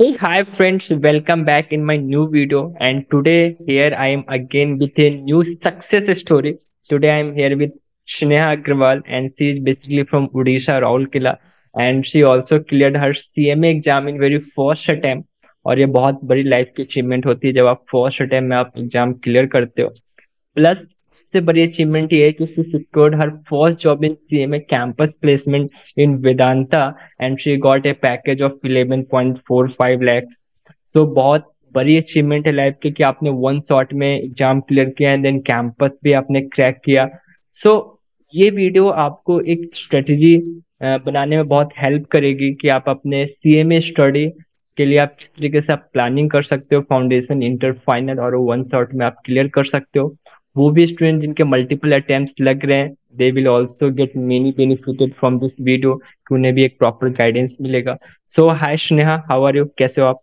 Hey, hi friends, welcome back in my new video. And today here I am again with a new success story. Today I am here with Sneha Agrawal, and she is basically from Odisha, Rahul Killa, and she also cleared her CMA exam in very first attempt. और ये बहुत बड़ी life की achievement होती है जब आप first attempt में आप एग्जाम क्लियर करते हो. प्लस सबसे बड़ी अचीवमेंट ये है कि she secured her first job in CMA campus placement in Vedanta and she got a package of 11.45 lakhs. So बहुत बड़ी अचीवमेंट है लाइफ की कि आपने वन शॉट में एग्जाम क्लियर किया एंड देन कैंपस भी आपने क्रैक किया. सो ये वीडियो आपको एक स्ट्रेटेजी बनाने में बहुत हेल्प करेगी कि आप अपने सीएमए स्टडी के लिए आप किस तरीके से आप प्लानिंग कर सकते हो, फाउंडेशन, इंटर, फाइनल और वन शॉट में आप क्लियर कर सकते हो. वो भी स्टूडेंट जिनके मल्टीपल अटेम्प्ट्स लग रहे हैं, they will also get many benefited from this video कि उन्हें भी एक प्रॉपर गाइडेंस मिलेगा. So hi Sneha, how are you, कैसे हो आप?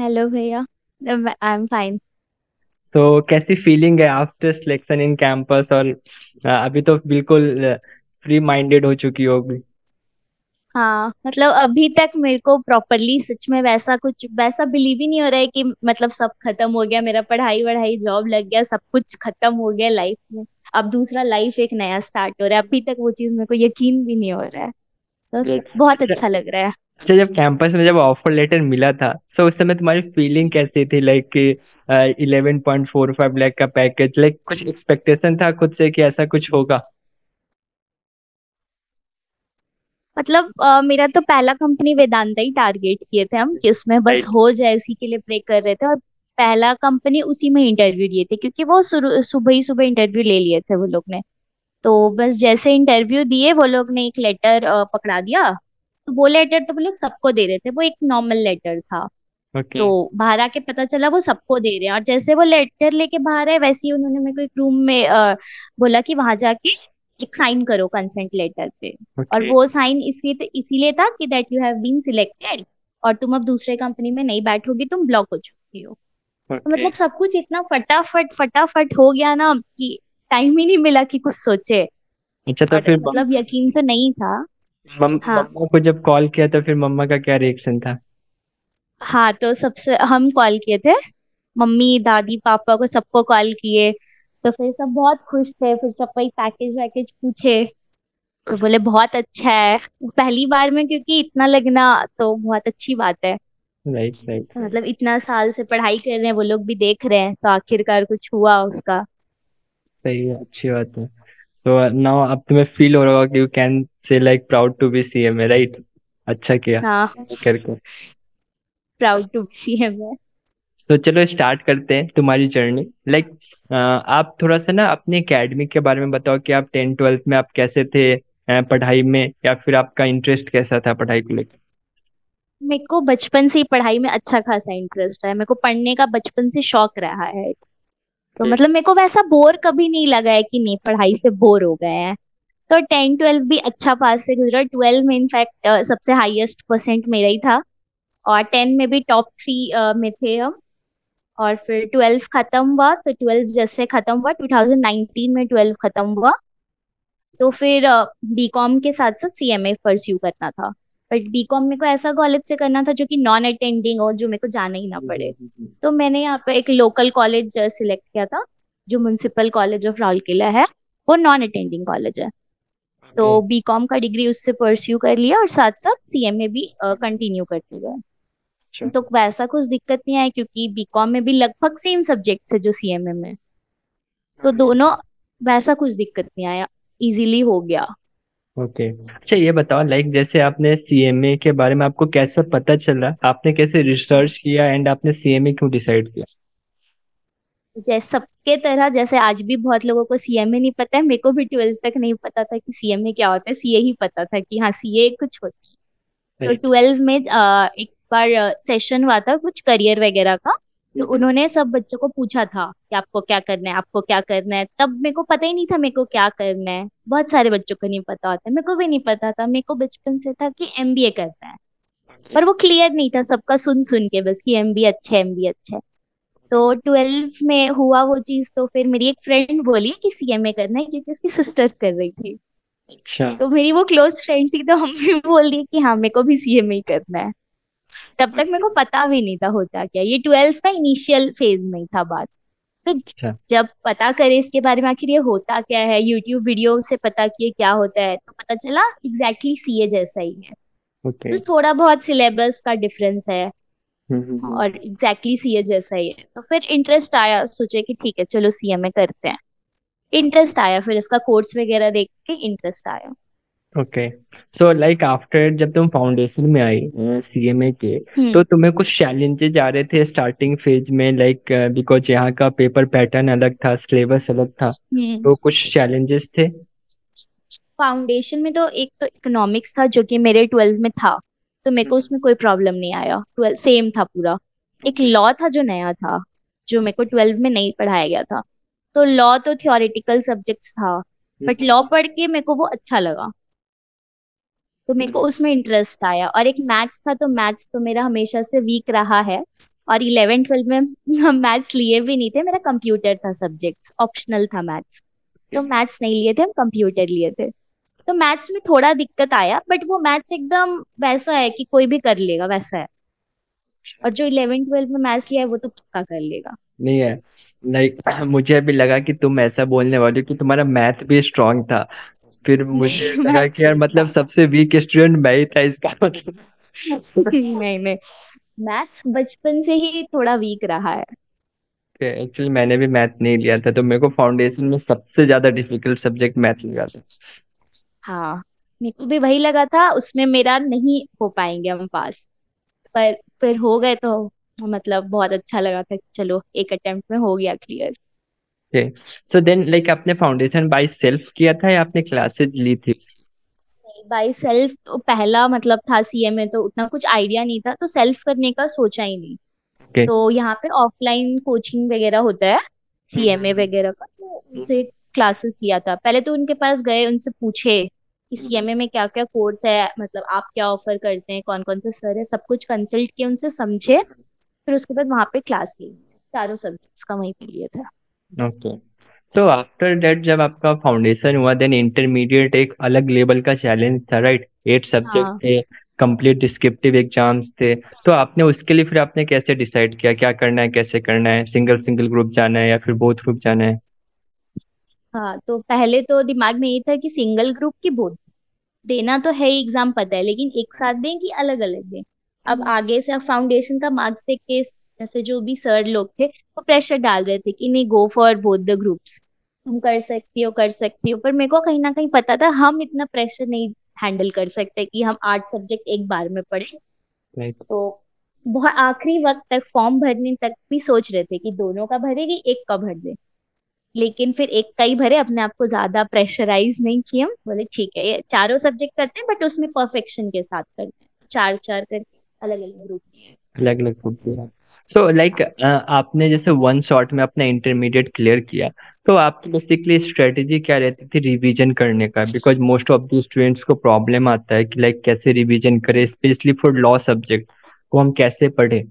हेलो भैया, आई एम फाइन. सो कैसी फीलिंग है आफ्टर सिलेक्शन इन कैंपस, और अभी तो बिल्कुल फ्री माइंडेड हो चुकी होगी? हाँ, मतलब अभी तक मेरे को प्रॉपरली सच में वैसा बिलीव ही नहीं हो रहा है कि मतलब सब खत्म हो गया, मेरा पढ़ाई जॉब लग गया, सब कुछ खत्म हो गया लाइफ में, अब दूसरा लाइफ एक नया स्टार्ट हो रहा है. अभी तक वो चीज मेरे को यकीन भी नहीं हो रहा है, तो बहुत अच्छा लग रहा है. अच्छा, जब कैंपस में जब ऑफर लेटर मिला था तो उस समय तुम्हारी फीलिंग कैसी थी? लाइक 11.45 लाख का पैकेज, लाइक कुछ एक्सपेक्टेशन था खुद से कि ऐसा कुछ होगा? मतलब मेरा तो पहला कंपनी वेदांता ही टारगेट किए थे हम कि उसमें बस हो जाए, उसी के लिए प्रे कर रहे थे. और पहला कंपनी उसी में इंटरव्यू लिए थे क्योंकि वो सुबह इंटरव्यू ले लिए थे वो लोग ने. तो बस जैसे इंटरव्यू दिए वो लोग ने एक लेटर पकड़ा दिया, तो वो लेटर तो वो लोग सबको दे रहे थे, वो एक नॉर्मल लेटर था. तो बाहर आके पता चला वो सबको दे रहे हैं, और जैसे वो लेटर लेके बाहर आए वैसे ही उन्होंने मेरे को एक रूम में बोला कि वहां जाके एक साइन करो कंसेंट लेटर पे. और वो साइन इसीलिए था कि that you have been selected और तुम अब दूसरे कंपनी में नहीं बैठोगी, तुम ब्लॉक हो चुकी हो. तो मतलब सब कुछ इतना फटाफट हो गया ना कि टाइम ही नहीं मिला कि कुछ सोचे. अच्छा, तो फिर मतलब यकीन तो नहीं था. मम्मा को जब कॉल किया तो फिर मम्मा का क्या रिएक्शन था? हाँ, तो सबसे हम कॉल किए थे, मम्मी, दादी, पापा को, सबको कॉल किए. तो फिर सब बहुत खुश थे, फिर सब कोई पैकेज पूछे तो बोले बहुत अच्छा है पहली बार में, क्योंकि इतना लगना तो बहुत अच्छी बात है. right. तो मतलब इतना साल से पढ़ाई कर रहे हैं, वो लोग भी देख रहे हैं, तो आखिरकार कुछ हुआ उसका. सही है, अच्छी बात है. सो नाउ अब तुम्हें फील हो रहा होगा कि you can say like proud to be CMA, right? अच्छा किया. हाँ, करके प्राउड टू बी सीएमए. तो चलो स्टार्ट करते हैं तुम्हारी जर्नी. लाइक आप थोड़ा सा ना अपने एकेडमिक के बारे में बताओ कि आप 10-12 में आप कैसे थे पढ़ाई में, या फिर आपका इंटरेस्ट कैसा था पढ़ाई को लेकर? मेरे को बचपन से ही पढ़ाई में अच्छा खासा इंटरेस्ट है, मेरे को पढ़ने का बचपन से शौक रहा है. तो मतलब मेरे को वैसा बोर कभी नहीं लगा है कि नहीं पढ़ाई से बोर हो गए हैं. तो 10-12 भी अच्छा पास से गुजरा. 12 में इनफैक्ट सबसे हाईएस्ट परसेंट मेरा ही था, और 10 में भी टॉप 3 में थे हम. और फिर 12 खत्म हुआ, तो 12 जैसे खत्म हुआ 2019 में 12 खत्म हुआ, तो फिर B.Com के साथ साथ CMA परस्यू करना था. बट B.Com मेरे को ऐसा कॉलेज से करना था जो कि नॉन अटेंडिंग हो, जो मेरे को जाना ही ना पड़े. तो मैंने यहाँ पे एक लोकल कॉलेज सिलेक्ट किया था जो म्युनिसिपल कॉलेज ऑफ राउरकेला है, वो नॉन अटेंडिंग कॉलेज है. तो B.Com का डिग्री उससे परस्यू कर लिया और साथ साथ CMA भी कंटिन्यू करते गए. तो वैसा कुछ दिक्कत नहीं आई क्योंकि B.Com में भी लगभग सेम सब्जेक्ट है जो CMA में, तो दोनों वैसा कुछ दिक्कत नहीं आया, इजीली हो गया. ओके. अच्छा ये बताओ, लाइक जैसे आपने CMA के बारे में आपको कैसे पता चला, आपने कैसे रिसर्च किया एंड आपने CMA क्यों डिसाइड किया? जैसे सबके तरह जैसे आज भी बहुत लोगों को CMA नहीं पता है, मेरे को भी 12 तक नहीं पता था कि CMA क्या होता है. CA ही पता था कि हाँ CA कुछ होता है. तो 12 में एक पर सेशन हुआ था कुछ करियर वगैरह का, तो उन्होंने सब बच्चों को पूछा था कि आपको क्या करना है. तब मेरे को पता ही नहीं था मेरे को क्या करना है, बहुत सारे बच्चों को नहीं पता होता, मेरे को भी नहीं पता था. मेरे को बचपन से था कि MBA करना है, पर वो क्लियर नहीं था सबका सुन के बस कि MBA अच्छा है. तो 12 में हुआ वो चीज, तो फिर मेरी एक फ्रेंड बोली कि CMA करना है क्योंकि उसकी सिस्टर कर रही थी. अच्छा, तो मेरी वो क्लोज फ्रेंड थी, तो हम भी बोल दिए कि हाँ मेरे को भी CMA करना है. तब तक मेरे को पता भी नहीं था होता क्या, ये 12th का इनिशियल फेज में था बात। तो जब पता करे इसके बारे में आखिर ये होता क्या है, यूट्यूब वीडियो से पता किए क्या होता है, तो पता चला एग्जैक्टली सीए जैसा ही है। तो थोड़ा बहुत सिलेबस का डिफरेंस है और एग्जैक्टली सीए जैसा ही है। तो फिर इंटरेस्ट आया, सोचे कि ठीक है चलो सीए में करते हैं, इंटरेस्ट आया, फिर इसका कोर्स वगैरह देख के इंटरेस्ट आया। ओके, सो लाइक आफ्टर जब तुम फाउंडेशन में आई सीएमए के, तो तुम्हें कुछ चैलेंजेस आ रहे थे स्टार्टिंग फेज में, लाइक बिकॉज यहाँ का पेपर पैटर्न अलग था, सिलेबस अलग था, तो कुछ चैलेंजेस थे फाउंडेशन में। तो एक तो इकोनॉमिक्स था जो कि मेरे 12th में था, तो मेरे को उसमें कोई प्रॉब्लम नहीं आया, 12 सेम था पूरा। एक लॉ था जो नया था, जो मेरे को 12th में नहीं पढ़ाया गया था, तो लॉ तो थियोरेटिकल सब्जेक्ट था, बट लॉ पढ़ के मेरे को वो अच्छा लगा, तो मेरे को उसमें इंटरेस्ट आया। और एक मैथ्स था, तो मैथ्स तो मेरा हमेशा से वीक रहा है, और 11th 12th में हम मैथ्स लिए भी नहीं थे, मेरा कंप्यूटर था सब्जेक्ट, ऑप्शनल था मैथ्स, तो मैथ्स नहीं लिए थे हम, कंप्यूटर लिए थे। तो मैथ्स में थोड़ा दिक्कत आया, बट वो मैथ्स एकदम वैसा है कि कोई भी कर लेगा वैसा है, और जो 11th 12th में मैथ्स लिया है वो तो पक्का कर लेगा। नहीं है लाइक मुझे भी लगा कि तुम ऐसा बोलने वाले हो कि तुम्हारा मैथ भी स्ट्रांग था, फिर मुझे लगा कि यार मतलब सबसे वीक स्टूडेंट मैं ही था इसका मतलब। नहीं, मैथ्स बचपन से ही थोड़ा वीक रहा है। एक्चुअली मैंने भी मैथ नहीं लिया था, तो मेरे को फाउंडेशन में सबसे ज्यादा डिफिकल्ट सब्जेक्ट मैथ लगा था। हाँ, मेरे को भी वही लगा था, उसमें मेरा नहीं हो पाएंगे हम पास, पर फिर हो गए, तो मतलब बहुत अच्छा लगा था, चलो एक अटेम्प्ट में हो गया क्लियर। So then, like, आपने फाउंडेशन by self किया था या आपने क्लासेज ली थी? By self तो पहला मतलब था सीए में, तो उतना कुछ आइडिया नहीं था, तो सेल्फ करने का सोचा ही नहीं। Okay. तो यहाँ पे ऑफलाइन कोचिंग वगैरह होता है सीएमए वगैरह का, तो उनसे क्लासेस लिया था। पहले तो उनके पास गए, उनसे पूछे कि सीएमए में क्या क्या कोर्स है, मतलब आप क्या ऑफर करते हैं, कौन कौन से सर है, सब कुछ कंसल्ट किए, उनसे समझे, फिर उसके बाद वहाँ पे क्लास ली, चारों सब्जेक्ट्स का वहीं पे लिया था। ओके, तो आफ्टर दैट जब आपका फाउंडेशन हुआ, देन इंटरमीडिएट एक अलग लेवल का चैलेंज था, राइट? 8 सब्जेक्ट थे, कंप्लीट डिस्क्रिप्टिव एग्जाम्स थे, तो आपने उसके लिए फिर आपने कैसे डिसाइड किया क्या करना है, कैसे करना है, सिंगल ग्रुप जाना है या फिर बोथ ग्रुप जाना है? हाँ, तो पहले तो दिमाग में ये था कि सिंगल ग्रुप की बोथ देना तो है ही, एग्जाम पता है, लेकिन एक साथ दें कि अलग अलग दें। अब आगे से फाउंडेशन का मार्क्स देख के जैसे जो भी सर लोग थे वो प्रेशर डाल रहे थे कि नहीं, go for both the groups, तुम कर सकती हो कर सकती हो, पर मेरे को कहीं ना कहीं पता था हम इतना प्रेशर नहीं हैंडल कर सकते कि हम 8 सब्जेक्ट एक बार में पढ़े। Right. तो बहुत आखिरी वक्त तक, फॉर्म भरने तक भी सोच रहे थे कि दोनों का भरेगी, एक का भर दे, लेकिन फिर एक का ही भरे, अपने आप को ज्यादा प्रेशराइज नहीं किए। हम बोले ठीक है, ये चारों सब्जेक्ट करते हैं, बट उसमें परफेक्शन के साथ करते हैं, 4-4 करके अलग अलग ग्रुप अलग। सो आपने जैसे वन शॉट में अपना इंटरमीडिएट क्लियर किया, तो आपकी बेसिकली स्ट्रेटेजी क्या रहती थी रिवीजन करने का? Because most of the students को प्रॉब्लम आता है कि लाइक कैसे रिवीजन करें, स्पेशली फॉर लॉ सब्जेक्ट को हम कैसे पढ़े।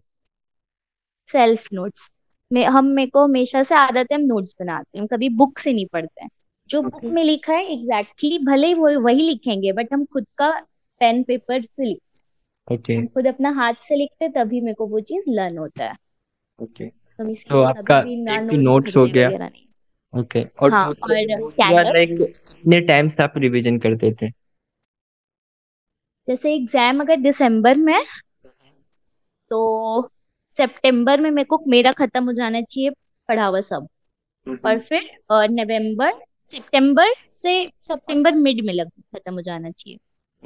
सेल्फ नोट्स में हम, मेरे को हमेशा से आदत है, हम नोट्स बनाते हैं, हम कभी बुक से नहीं पढ़ते हैं, जो बुक में लिखा है एग्जैक्टली भले वही लिखेंगे, बट हम खुद का पेन पेपर से लिखते हैं। Okay. हम खुद अपना हाथ से लिखते, तभी मेरे को वो चीज लर्न होता है। Okay. तो आपका एक तो नोट्स हो गया। Okay. और हाँ, और स्कैनर कितने टाइम्स आप रिवीजन करते थे? जैसे एग्जाम अगर दिसंबर में, तो सितंबर में मेरे को मेरा खत्म हो जाना चाहिए पढ़ा हुआ सब, और फिर नवंबर सितंबर मिड में खत्म हो जाना चाहिए।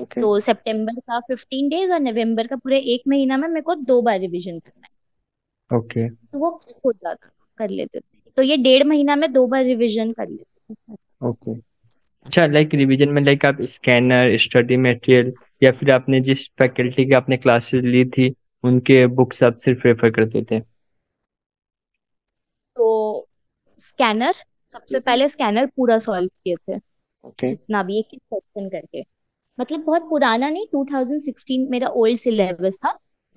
Okay. तो सितंबर का 15 डेज और नवंबर का पूरे एक महीना में मेरे को 2 बार रिवीजन करना है। Okay okay. तो वो हो जाता, कर लेते थे, तो ये 1.5 महीना में 2 बार रिवीजन कर लेते थे। Okay okay. अच्छा, लाइक रिवीजन में लाइक आप स्कैनर, स्टडी मटेरियल या फिर आपने जिस फैकल्टी की आपने क्लासेस ली थी उनके बुक्स आप सिर्फ रेफर करते थे? तो स्कैनर सबसे पहले, स्कैनर पूरा सॉल्व किए थे। Okay. जितना भी एक सेक्शन करके, मतलब बहुत पुराना नहीं, 2016 मेरा ओल्ड सिलेबस था,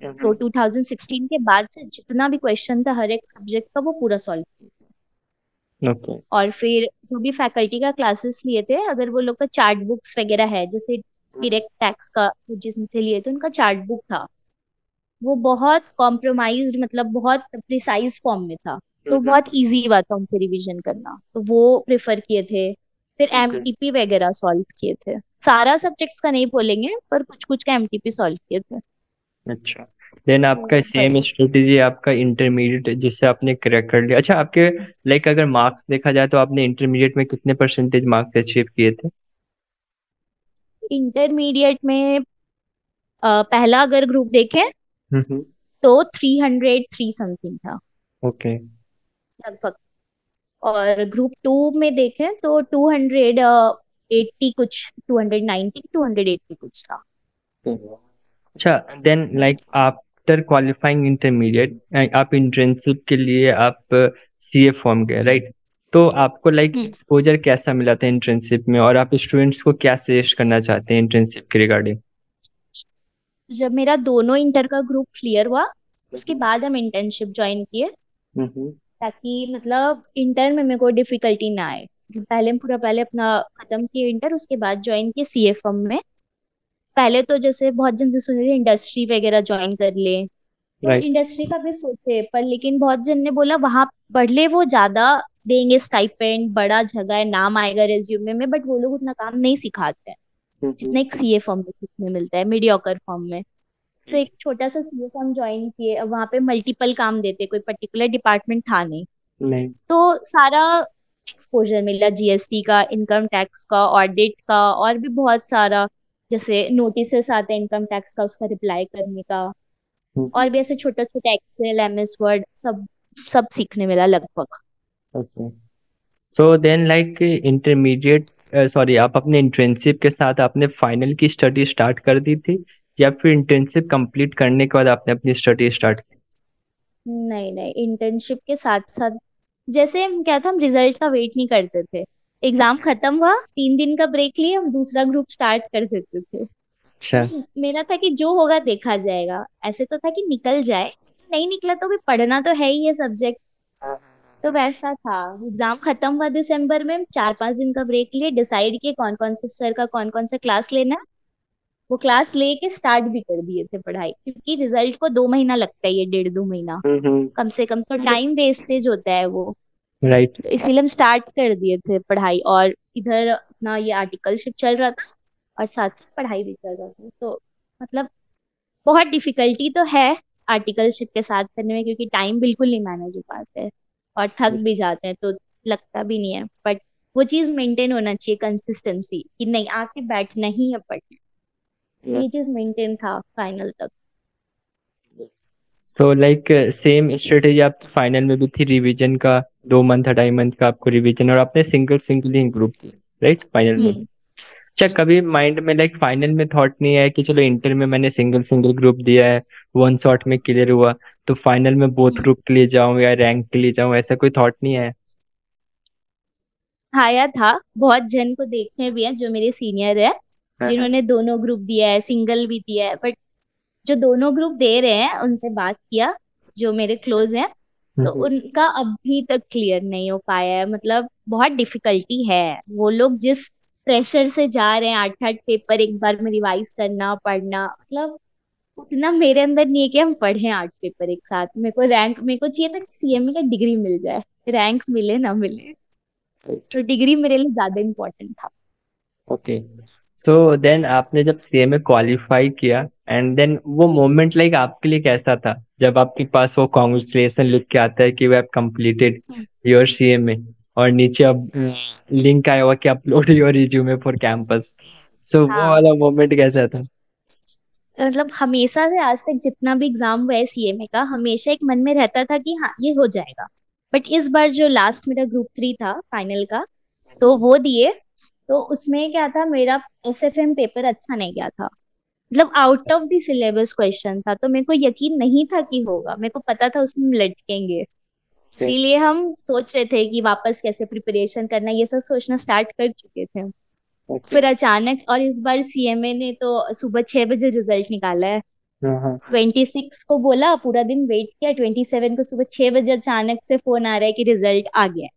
तो 2016 के बाद से जितना भी क्वेश्चन था हर एक सब्जेक्ट का वो पूरा सॉल्व किया। Okay. और फिर जो भी फैकल्टी का क्लासेस लिए थे, अगर वो लोग का चार्ट बुक्स वगैरह है, जैसे डायरेक्ट टैक्स का जिनसे लिए थे उनका चार्ट बुक था, वो बहुत कॉम्प्रोमाइज्ड, मतलब बहुत प्रिसाइज फॉर्म में था, तो बहुत इजी हुआ था उनसे रिवीजन करना, तो वो प्रेफर किए थे। फिर एमटीपी वगैरह सॉल्व किए थे, सारा सब्जेक्ट्स का नहीं बोलेंगे पर कुछ कुछ का एमटीपी सॉल्व किए थे। अच्छा, देन आपका सेम स्ट्रेटजी आपका इंटरमीडिएट जिससे आपने क्रैक कर लिया। अच्छा, आपके लाइक अगर मार्क्स देखा जाए तो आपने इंटरमीडिएट में कितने परसेंटेज मार्क्स अचीव किए थे? इंटरमीडिएट में पहला अगर ग्रुप देखें तो 303 समथिंग था, ओके लगभग, और ग्रुप टू में देखें तो 280 कुछ, 290 280 कुछ था। अच्छा, then like after qualifying intermediate आप इंटर्नशिप के लिए आप सीए फॉर्म गए, राइट? तो आपको लाइक एक्सपोजर कैसा मिला था इंटर्नशिप में, और आप स्टूडेंट्स को क्या सजेस्ट करना चाहते हैं इंटर्नशिप के रिगार्डिंग? जब मेरा दोनों इंटर का ग्रुप क्लियर हुआ उसके बाद हम इंटर्नशिप ज्वाइन किए, ताकि मतलब इंटर में मेरे को डिफिकल्टी ना आए। पहले पूरा पहले अपना खत्म किया इंटर, उसके बाद ज्वाइन किए सीए फॉर्म में। पहले तो जैसे बहुत जन से सुने थे इंडस्ट्री वगैरह ज्वाइन कर ले, right. इंडस्ट्री का भी सोचे, पर लेकिन बहुत जन ने बोला वहां पढ़ ले वो ज्यादा देंगे स्टाइपेंड, बड़ा जगह है, नाम आएगा रेज्यूमे में, बट वो लोग उतना काम नहीं सिखाते हैं जितना एक सीए फॉर्म में सीखने मिलता है मीडियोकर फॉर्म में। तो एक छोटा सा सीए फॉर्म ज्वाइन किए, वहां पे मल्टीपल काम देते, कोई पर्टिकुलर डिपार्टमेंट था नहीं। तो सारा एक्सपोजर मिला जीएसटी का, इनकम टैक्स का, ऑडिट का, और भी बहुत सारा जैसे नोटिसेस आते हैं इनकम टैक्स का, उसका रिप्लाई करने का, और भी ऐसे छोटा छोटा एक्सेल, एमएस वर्ड सब सीखने मिला लगभग। Okay, so then like intermediate sorry आप अपने इंटर्नशिप के साथ आपने फाइनल की स्टडी स्टार्ट कर दी थी, या फिर इंटर्नशिप कंप्लीट करने के बाद आपने अपनी स्टडी स्टार्ट की? नहीं, इंटर्नशिप के साथ साथ जैसे हम क्या था, हम रिजल्ट का वेट नहीं करते थे। एग्जाम खत्म हुआ, 3 दिन का ब्रेक लिए, हम दूसरा ग्रुप स्टार्ट कर देते थे। अच्छा, मेरा था कि जो होगा देखा जाएगा, ऐसे तो था कि निकल जाए, नहीं निकला तो भी पढ़ना तो है ही है सब्जेक्ट, तो वैसा था। एग्जाम खत्म हुआ दिसंबर में, 4-5 दिन का ब्रेक लिए, डिसाइड किए कौन कौन से सर का कौन कौन सा क्लास लेना, वो क्लास लेके स्टार्ट भी कर दिए थे पढ़ाई, क्योंकि रिजल्ट को 2 महीना लगता है, ये 1.5-2 महीना कम से कम, तो टाइम वेस्टेज होता है वो, राइट। इसलिए हम स्टार्ट कर दिए थे पढ़ाई, और इधर अपना ये आर्टिकलशिप चल रहा था और साथ साथ पढ़ाई भी चल रहा था। तो मतलब बहुत डिफिकल्टी तो है आर्टिकलशिप के साथ करने में, क्योंकि टाइम बिल्कुल नहीं मैनेज हो पाता है, और थक भी जाते हैं तो लगता भी नहीं है, बट वो चीज मेंटेन होना चाहिए, कंसिस्टेंसी, कि नहीं आके बैठना ही है पढ़ना, ये चीज मेंटेन था फाइनल तक। सो लाइक सेम स्ट्रेटेजी आप फाइनल में भी थी, रिवीजन का 2 मंथ 2.5 मंथ का आपको रिवीजन, और आपने सिंगल ही ग्रुप थी, राइट, फाइनल में। अच्छा, कभी माइंड में लाइक फाइनल में थॉट नहीं आया कि चलो इंटर में मैंने सिंगल ग्रुप दिया है, 1 शॉट में क्लियर हुआ, तो फाइनल में बोथ ग्रुप के लिए जाऊं या रैंक के लिए जाऊं, ऐसा कोई थॉट नहीं आया? आया था, बहुत जन को देखने भी है जो मेरे सीनियर है जिन्होंने दोनों ग्रुप दिया है, सिंगल भी दिया है, बट जो दोनों ग्रुप दे रहे हैं उनसे बात किया जो मेरे क्लोज हैं, तो उनका अभी तक क्लियर नहीं हो पाया है, मतलब बहुत डिफिकल्टी है। वो लोग जिस प्रेशर से जा रहे हैं, 8 पेपर एक बार में रिवाइज करना, पढ़ना, मतलब उतना मेरे अंदर नहीं है कि हम पढ़े 8 पेपर एक साथ। मेरे को रैंक, मेरे को चाहिए था कि सीएमए का डिग्री मिल जाए, रैंक मिले ना मिले, तो डिग्री मेरे लिए ज्यादा इम्पोर्टेंट था। ओके, सो देन आपने जब सीएमए क्वालिफाई किया, एंड देन वो मोमेंट लाइक आपके लिए कैसा था जब आपके पास वो कांग्रेचुलेशन लिख के आता है कि we have completed your CMA, और नीचे अब लिंक आया हुआ कि upload your resume for campus, so वो वाला मोमेंट कैसा था? मतलब हमेशा से आज तक जितना भी एग्जाम हुआ है सीएमए का, हमेशा एक मन में रहता था कि हाँ ये हो जाएगा, बट इस बार जो लास्ट मेरा ग्रुप 3 था फाइनल का, तो वो दिए, तो उसमें क्या था, मेरा एसएफएम पेपर अच्छा नहीं गया था, मतलब out of the syllabus question था, तो मेरे को यकीन नहीं था कि होगा, मेरे को पता था उसमें लटकेंगे, इसीलिए हम सोच रहे थे कि वापस कैसे प्रिपरेशन करना, ये सब सोचना स्टार्ट कर चुके थे। फिर अचानक, और इस बार सीएमए ने तो सुबह 6 बजे रिजल्ट निकाला है, 26 को बोला, पूरा दिन वेट किया, 27 को सुबह 6 बजे अचानक से फोन आ रहा है कि रिजल्ट आ गया है,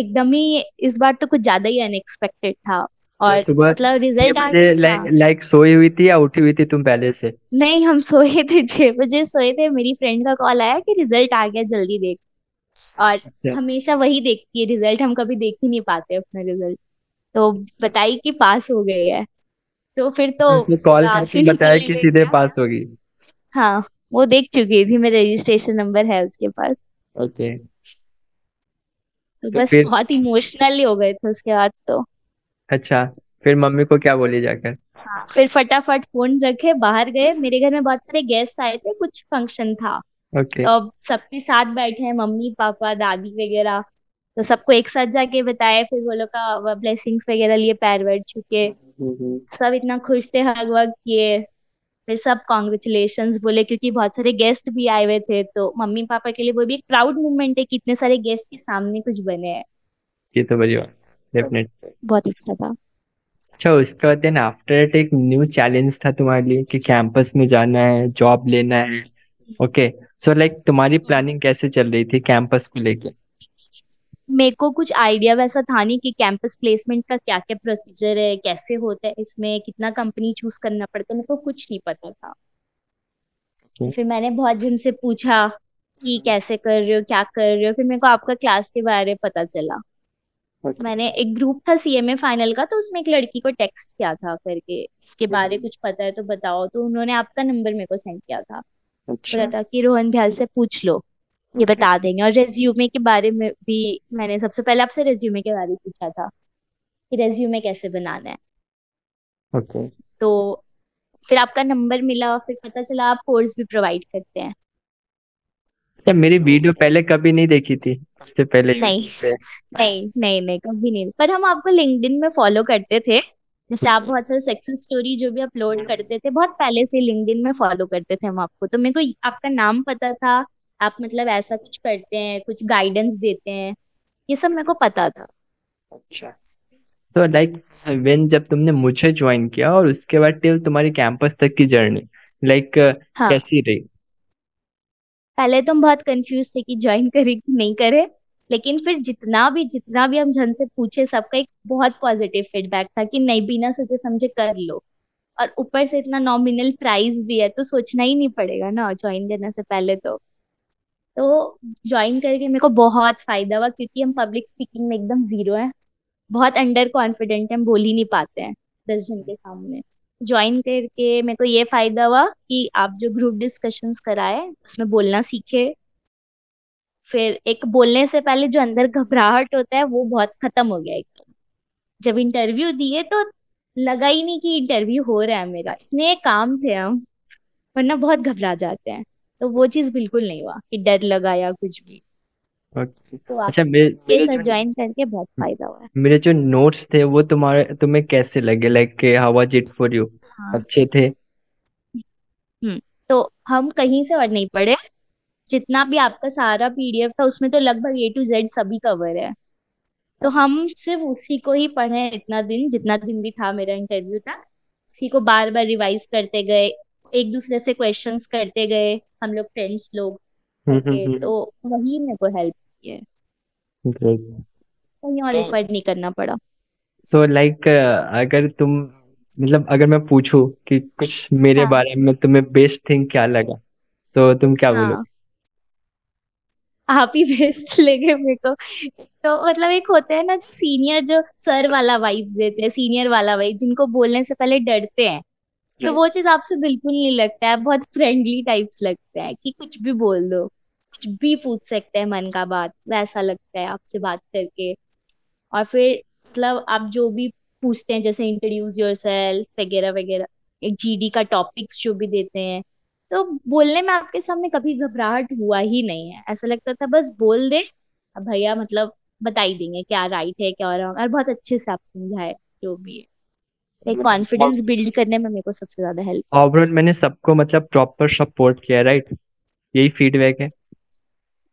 एकदम ही। इस बार तो कुछ ज्यादा ही अनएक्सपेक्टेड था, और मतलब रिजल्ट आ गया। लाइक सोई हुई थी या उठी हुई थी तुम पहले से? नहीं, हम सोए थे, 6 बजे सोए थे। मेरी फ्रेंड का कॉल आया कि रिजल्ट आ गया, जल्दी देख। और हमेशा वही देखती है रिजल्ट, हम कभी देख ही नहीं पाते अपना रिजल्ट। तो बताई कि पास हो गई है, तो फिर तो कॉल करके बताया कि सीधे पास होगी। हाँ, वो देख चुकी थी, मेरा रजिस्ट्रेशन नंबर है उसके पास। ओके, तो बस फिर बहुत इमोशनली हो गए थे उसके बाद तो। अच्छा, फिर मम्मी को क्या बोली जाकर? हाँ, फिर फटाफट फोन रखे, बाहर गए। मेरे घर में बहुत सारे गेस्ट आए थे, कुछ फंक्शन था। ओके, तो अब सबके साथ बैठे हैं, मम्मी पापा दादी वगैरह। तो सबको एक साथ जाके बताया, फिर वो लोग का ब्लेसिंग्स वगैरह लिए, पैर वैर छूके। सब इतना खुश थे, हग वग किए, फिर सब कॉन्ग्रेचुलेशंस बोले, क्योंकि बहुत सारे गेस्ट भी आए हुए थे। तो मम्मी पापा के लिए वो भी एक प्राउड मोमेंट है कि इतने सारे गेस्ट के सामने कुछ बने हैं। ये तो बढ़िया, डेफिनेटली बहुत अच्छा था। अच्छा, उसके बाद देन आफ्टर इट एक न्यू चैलेंज था तुम्हारे लिए कि कैंपस में जाना है, जॉब लेना है। ओके, सो लाइक तुम्हारी प्लानिंग कैसे चल रही थी कैंपस को लेके? मेरे को कुछ आइडिया वैसा था नहीं कि कैंपस प्लेसमेंट का क्या क्या प्रोसीजर है, कैसे होता है, इसमें कितना कंपनी चूज करना पड़ता है, मेरे को कुछ नहीं पता था। Okay. फिर मैंने बहुत जन से पूछा कि कैसे कर रहे हो, क्या कर रहे हो। फिर मेरे को आपका क्लास के बारे में पता चला। Okay. मैंने एक ग्रुप था CMA फाइनल का, तो उसमें एक लड़की को टेक्स्ट किया था करके, इसके बारे कुछ पता है तो बताओ। तो उन्होंने आपका नंबर मेरे को सेंड किया था। अच्छा, बोला था कि रोहन भैया से पूछ लो, ये बता देंगे। और रेज्यूमे के बारे में भी मैंने सबसे पहले आपसे रेज्यूमे के बारे में पूछा था कि रेज्यूमे कैसे बनाना है। Okay. तो फिर आपका नंबर मिला, फिर पता चला आप कोर्स भी प्रोवाइड करते हैं। क्या मेरी वीडियो पहले कभी नहीं देखी थी उससे पहले? नहीं, कभी नहीं। पर हम आपको लिंक्डइन में फॉलो करते थे, जैसे आप बहुत सारे सक्सेस स्टोरी जो भी अपलोड करते थे, बहुत पहले से लिंक्डइन में फॉलो करते थे हम आपको। तो मेरे को आपका नाम पता था, आप मतलब ऐसा कुछ करते हैं, कुछ गाइडेंस देते हैं, ये सब मेरे को पता था। अच्छा, तो लाइक व्हेन जब तुमने मुझे ज्वाइन किया और उसके बाद टिल तुम्हारी कैंपस तक की जर्नी लाइक कैसी रही? पहले तो हम बहुत कंफ्यूज थे कि ज्वाइन करें कि नहीं करें, लेकिन फिर जितना भी हम जन से पूछे, सबका एक बहुत पॉजिटिव फीडबैक था कि नहीं, बिना सोचे समझे कर लो। और ऊपर से इतना नॉमिनल प्राइस भी है, तो सोचना ही नहीं पड़ेगा ना ज्वाइन करने से पहले। तो ज्वाइन करके मेरे को बहुत फायदा हुआ, क्योंकि हम पब्लिक स्पीकिंग में एकदम जीरो हैं, बहुत अंडर कॉन्फिडेंट हैं, हम बोल ही नहीं पाते हैं 10 जन के सामने। ज्वाइन करके मेरे को ये फायदा हुआ कि आप जो ग्रुप डिस्कशंस कराए उसमें बोलना सीखे। फिर एक बोलने से पहले जो अंदर घबराहट होता है वो बहुत खत्म हो गया एकदम। जब इंटरव्यू दिए तो लगा ही नहीं कि इंटरव्यू हो रहा है मेरा, इतने काम थे हम, वरना बहुत घबरा जाते हैं। तो वो चीज बिल्कुल नहीं हुआ कि डर लगा या कुछ भी। Okay. तो अच्छा, मेरे साथ ज्वाइन करके बहुत फायदा हुआ। मेरे जो नोट्स थे वो तुम्हें कैसे लगे? Like how was it for you? अच्छे थे? तो हम कहीं से और नहीं पढ़े, जितना भी आपका सारा PDF था उसमें तो लगभग A to Z सभी कवर है। तो हम सिर्फ उसी को ही पढ़े जितना दिन भी था मेरा इंटरव्यू तक, उसी को बार बार रिवाइज करते गए, एक दूसरे से क्वेश्चंस करते गए हम लोग, फ्रेंड्स लोग। तो वही मेरे को हेल्प किया, कहीं और एफर्ट नहीं करना पड़ा। सो लाइक अगर तुम मतलब अगर मैं पूछूं कि कुछ मेरे बारे में तुम्हें बेस्ट थिंग क्या लगा, सो तुम क्या बोलोगे? आप ही बेस्ट लगे मेरे को तो। मतलब एक होता है ना सीनियर, जो सर वाला वाइब्स देते हैं, सीनियर वाला वाइब, जिनको बोलने से पहले डरते हैं, तो वो चीज आपसे बिल्कुल नहीं लगता है। बहुत फ्रेंडली टाइप्स लगता है कि कुछ भी बोल दो, कुछ भी पूछ सकते हैं मन का बात, वैसा लगता है आपसे बात करके। और फिर मतलब आप जो भी पूछते हैं, जैसे इंट्रोड्यूस योरसेल्फ वगैरह वगैरह, एक GD का टॉपिक्स जो भी देते हैं, तो बोलने में आपके सामने कभी घबराहट हुआ ही नहीं है। ऐसा लगता था बस बोल दे भैया, मतलब बता ही देंगे क्या राइट है क्या रॉन्ग, और बहुत अच्छे से आप समझाए जो भी है। कॉन्फिडेंस बिल्ड करने में मेरे को सबसे ज्यादा हेल्प। ओवरऑल मैंने सबको मतलब प्रॉपर सपोर्ट किया, राइट? यही फीडबैक है?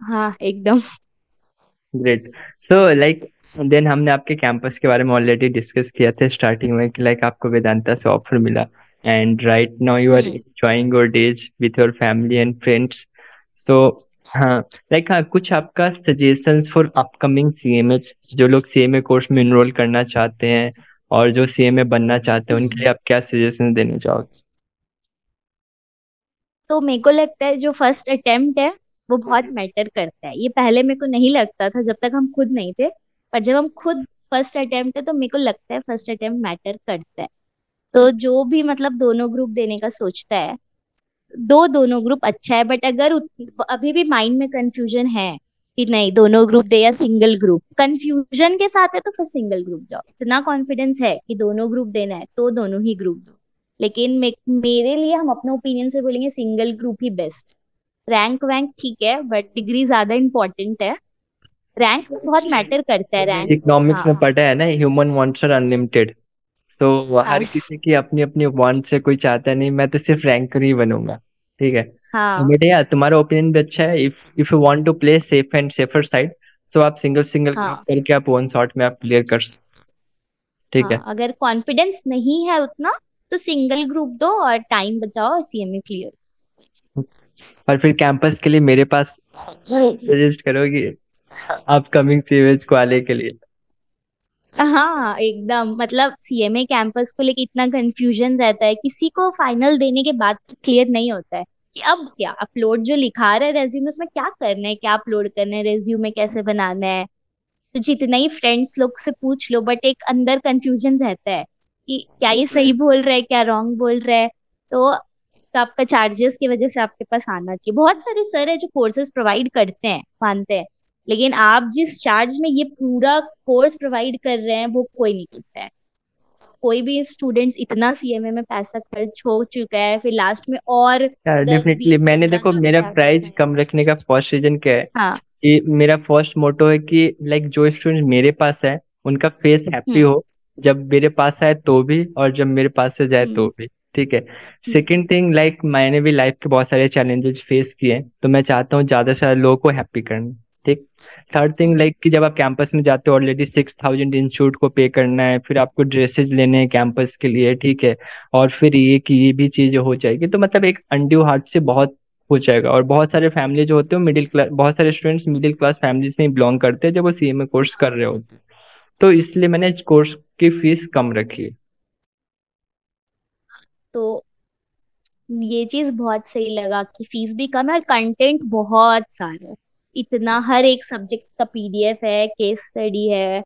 हाँ, एकदम। ग्रेट। सो लाइक देन हमने आपके कैंपस के बारे में ऑलरेडी डिस्कस किया था स्टार्टिंग में कि लाइक आपको वेदांता से ऑफर मिला and right now you are enjoying your days with your family and friends. So हाँ, लाइक हाँ, कुछ आपका सजेशंस फॉर अपकमिंग CMA, जो लोग CMA कोर्स में एनरोल करना चाहते हैं और जो सीएमए बनना चाहते हैं उनके लिए आप क्या सजेशन देना चाहोगे? तो मेरे को लगता है जो फर्स्ट अटेम्प्ट है वो बहुत मैटर करता है। ये पहले मेरे को नहीं लगता था जब तक हम खुद नहीं थे, पर जब हम खुद फर्स्ट अटेम्प्ट है तो मेरे को लगता है फर्स्ट अटेम्प्ट मैटर करता है। तो जो भी मतलब दोनों ग्रुप देने का सोचता है, दोनों ग्रुप अच्छा है। बट अगर अभी भी माइंड में कंफ्यूजन है कि नहीं दोनों ग्रुप दे या सिंगल ग्रुप, कंफ्यूजन के साथ है तो फिर सिंगल ग्रुप जाओ। इतना कॉन्फिडेंस है कि दोनों ग्रुप देना है तो दोनों ही ग्रुप दो। लेकिन मेरे लिए हम अपने ओपिनियन से बोलेंगे सिंगल ग्रुप ही बेस्ट। रैंक वैंक ठीक है बट डिग्री ज्यादा इम्पोर्टेंट है। रैंक बहुत मैटर करता है। रैंक इकोनॉमिक्स में पढ़ा है ना, human wants are unlimited. So हर किसी की अपनी अपनी वांट्स है, कोई चाहता नहीं मैं तो सिर्फ रैंकर ही बनूंगा। ठीक है बेटा, तुम्हारा ओपिनियन भी अच्छा है। If you want to play safe and safer side, so आप सिंगल करके आप वन शॉट में आप क्लियर कर सकते। ठीक है, अगर कॉन्फिडेंस नहीं है उतना तो सिंगल ग्रुप दो और टाइम बचाओ और सीएमए क्लियर। और फिर कैंपस के लिए मेरे पास सजेस्ट करोगी अपकमिंग सीएमए वाले के लिए? हाँ एकदम, मतलब सीएमए कैंपस को लेके इतना कंफ्यूजन रहता है, किसी को फाइनल देने के बाद क्लियर नहीं होता है कि अब क्या अपलोड जो लिखा रहा है रेज्यूमे उसमें क्या करना है, क्या अपलोड करना है, रेज्यूमे कैसे बनाना है। तो जितना ही फ्रेंड्स लोग से पूछ लो बट एक अंदर कंफ्यूजन रहता है कि क्या ये सही बोल रहा है, क्या रॉन्ग बोल रहा है। तो आपका चार्जेस की वजह से आपके पास आना चाहिए। बहुत सारे सर है जो कोर्सेज प्रोवाइड करते हैं, मानते हैं, लेकिन आप जिस चार्ज में ये पूरा कोर्स प्रोवाइड कर रहे हैं वो कोई नहीं करता है। कोई भी स्टूडेंट्स इतना सीएमए में पैसा खर्च हो चुका है फिर लास्ट में और डेफिनेटली मैंने देखो मेरा प्राइस कम रखने का फर्स्ट रीजन क्या है कि मेरा फर्स्ट मोटो है कि लाइक जो स्टूडेंट मेरे पास है उनका फेस हैप्पी हो जब मेरे पास आए तो भी और जब मेरे पास से जाए तो भी। ठीक है, सेकंड थिंग लाइक मैंने भी लाइफ के बहुत सारे चैलेंजेस फेस किए हैं तो मैं चाहता हूँ ज्यादा से ज्यादा लोगों को हैप्पी करना। ठीक, थर्ड थिंग लाइक कि जब आप कैंपस में जाते हो ऑलरेडी 6000 इंस्टीट्यूट को पे करना है, फिर आपको ड्रेसेज लेने हैं कैंपस के लिए। ठीक है, और फिर ये कि ये भी चीज हो जाएगी तो मतलब एक अंड्यू हार्ट से बहुत हो जाएगा। और बहुत सारे फैमिली जो होते हैं मिडिल क्लास, बहुत सारे स्टूडेंट्स मिडिल क्लास फैमिली से ही बिलोंग करते हैं जब वो सीएमए कोर्स कर रहे होते हैं, तो इसलिए मैंने इस कोर्स की फीस कम रखी है। तो ये चीज बहुत सही लगा कि फीस भी कम है और कंटेंट बहुत सारे, इतना हर एक सब्जेक्ट का पीडीएफ है, केस स्टडी है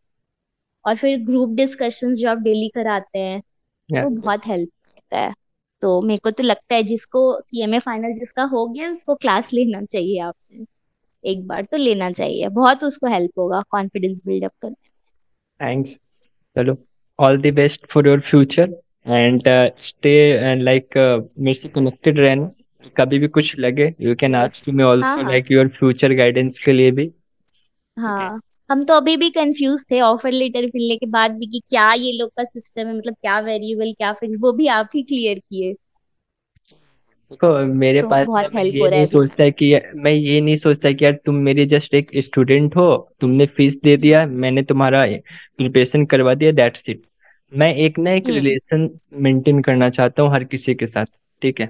और फिर ग्रुप डिस्कशंस जो आप डेली कराते हैं वो बहुत हेल्प करता है। तो मेरे को तो लगता है जिसको सीएमए फाइनल जिसका हो गया उसको क्लास लेना चाहिए, आपसे एक बार तो लेना चाहिए, बहुत उसको हेल्प होगा कॉन्फिडेंस बिल्डअप करने। Thanks. चलो, all the best for your future and stay and like मेरे से connected रहना। कभी भी कुछ लगे you can ask me also like your future guidance के लिए भी। हाँ, हम तो अभी भी कंफ्यूज थे ऑफर लेटर मिलने के बाद भी कि क्या ये लोग का सिस्टम है, मतलब क्या वेरिएबल क्या फिक्स, वो भी आप ही क्लियर किए। देखो मेरे तो पास मैं ये नहीं सोचता कि यार तुम मेरे जस्ट एक स्टूडेंट हो, तुमने फीस दे दिया, मैंने तुम्हारा प्रिपरेशन करवा दिया, दैट्स इट। मैं एक ना एक रिलेशन मेंटेन करना चाहता हूँ हर किसी के साथ। ठीक है,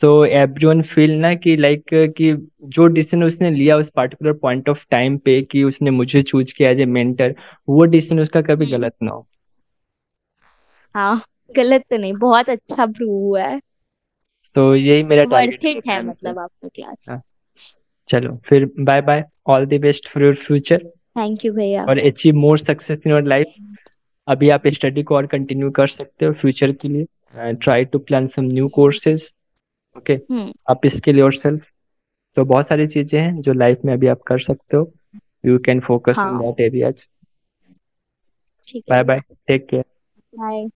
सो एवरीवन फील ना कि लाइक कि जो डिसीजन उसने लिया उस पार्टिकुलर पॉइंट ऑफ टाइम पे कि उसने मुझे चूज किया एज ए मेंटर, वो डिसीजन उसका कभी गलत ना हो। हाँ गलत तो नहीं, बहुत अच्छा प्रूव हुआ है। तो यही मेरा टारगेट है मतलब आपका क्लास। चलो फिर bye bye, all the best for your future. Thank you भैया, और achieve more success in your life. अभी आप स्टडी को और कंटिन्यू कर सकते हो फ्यूचर के लिए, try to plan some new courses. Okay, आप इसके लिए और सेल्फ तो बहुत सारी चीजें हैं जो लाइफ में अभी आप कर सकते हो, you can focus on that areas. Bye bye, take care, bye.